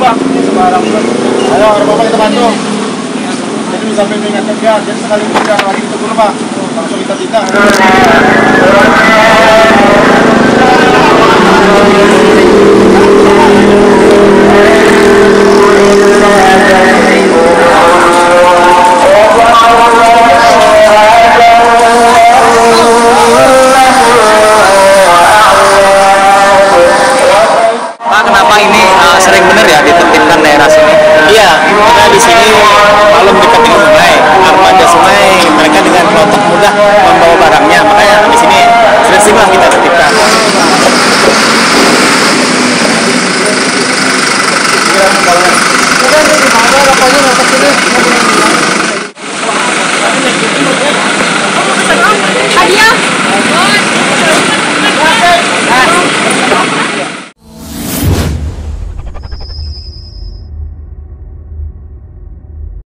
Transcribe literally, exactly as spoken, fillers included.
Bang. Ini sembarang Bang. Ayo, ada apa-apa kita bantu. Jadi sampai mengingatkan dia, jadi sekali mengingatkan lagi itu dulu Pak. Langsung kita tindak.